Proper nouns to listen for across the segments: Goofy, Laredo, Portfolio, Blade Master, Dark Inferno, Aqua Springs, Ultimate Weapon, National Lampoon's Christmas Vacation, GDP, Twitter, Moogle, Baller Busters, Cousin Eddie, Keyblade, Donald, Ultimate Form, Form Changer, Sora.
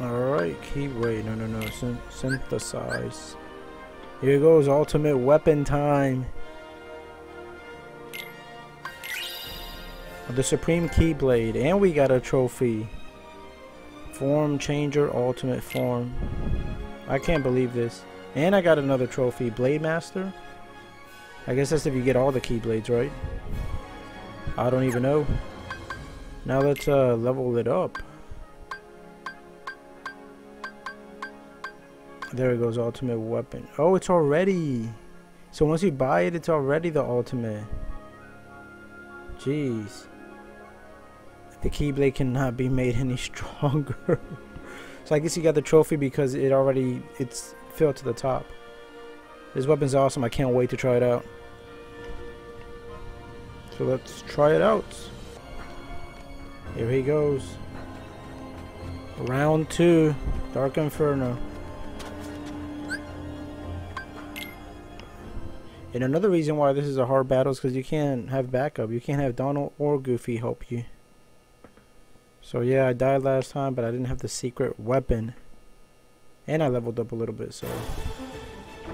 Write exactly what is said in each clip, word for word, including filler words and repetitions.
Alright, Keyblade. No, no, no. Syn synthesize. Here goes Ultimate Weapon time. The Supreme Keyblade. And we got a trophy. Form Changer, Ultimate Form. I can't believe this. And I got another trophy. Blade Master. I guess that's if you get all the Keyblades, right? I don't even know. Now let's uh, level it up. There it goes, Ultimate Weapon. Oh, it's already. So once you buy it, it's already the ultimate. Jeez. The Keyblade cannot be made any stronger. So I guess you got the trophy because it already, it's filled to the top. This weapon's awesome. I can't wait to try it out. So let's try it out. Here he goes. Round two, Dark Inferno. And another reason why this is a hard battle is because you can't have backup. You can't have Donald or Goofy help you. So yeah, I died last time, but I didn't have the secret weapon. And I leveled up a little bit, so...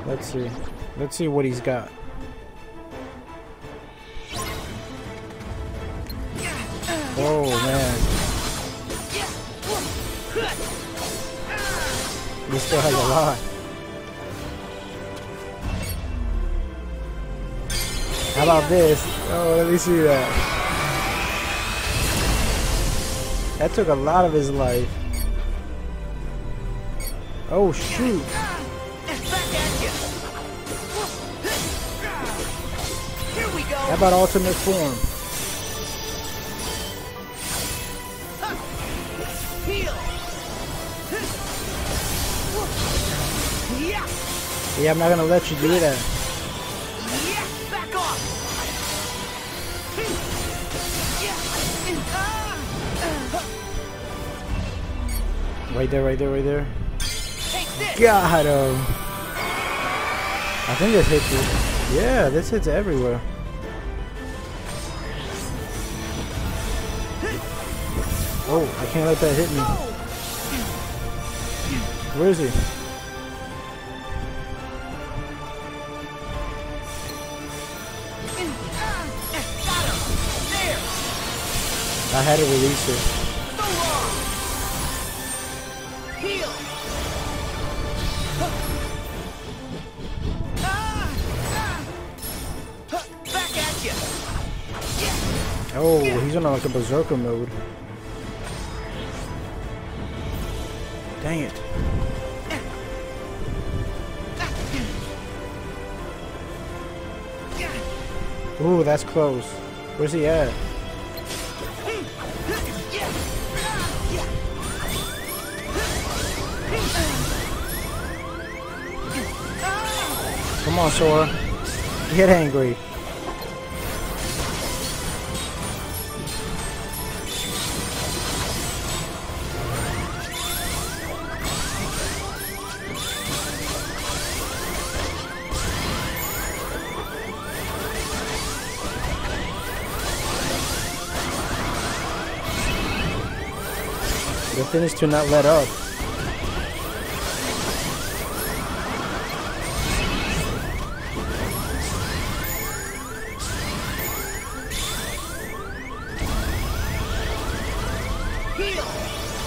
Let's see. Let's see what he's got. Oh, man. He still has a lot. How about this? Oh, let me see that. That took a lot of his life. Oh, shoot. How about Ultimate Form? Yeah, I'm not gonna let you do that. Back off. Right there, right there, right there. Got him. I think this hits it. Yeah, this hits everywhere. Oh, I can't let that hit me. Where is he? I had to release it. So long. Heal. Back at you. Oh, he's in like a berserker mode. Dang it. Ooh, that's close. Where's he at? Come on, Sora. Get angry. The thing is to not let up.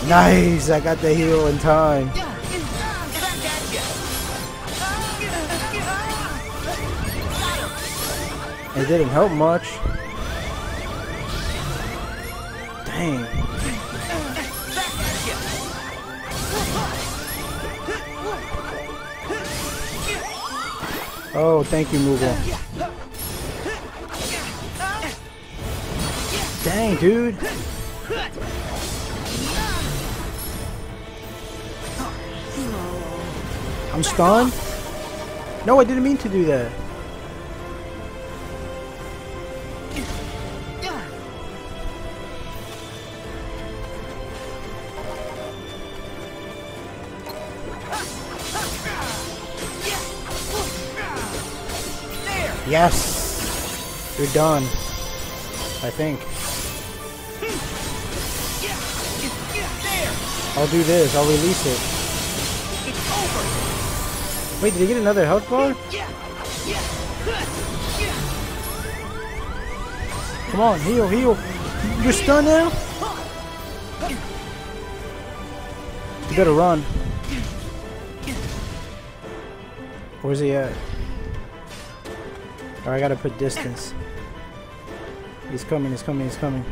Nice! I got the heal in time. It didn't help much. Dang. Oh, thank you, Moogle. Dang, dude. I'm stunned? No, I didn't mean to do that. Yes! You're done. I think. I'll do this. I'll release it. It's over. Wait, did he get another health bar? Yeah. Yeah. Yeah. Come on, heal, heal. You're stunned now? You better run. Where's he at? Or I gotta put distance. He's coming, he's coming, he's coming.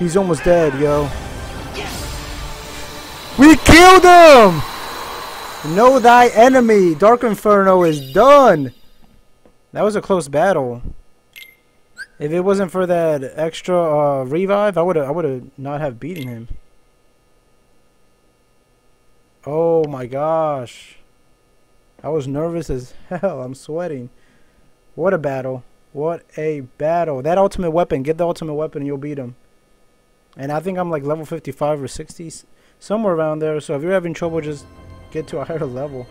He's almost dead, yo. We killed him! Know thy enemy. Dark Inferno is done. That was a close battle. If it wasn't for that extra uh, revive, I would have I would have not have beaten him. Oh my gosh. I was nervous as hell. I'm sweating. What a battle. What a battle. That ultimate weapon. Get the ultimate weapon and you'll beat him. And I think I'm like level fifty-five or sixty, somewhere around there. So if you're having trouble, just get to a higher level.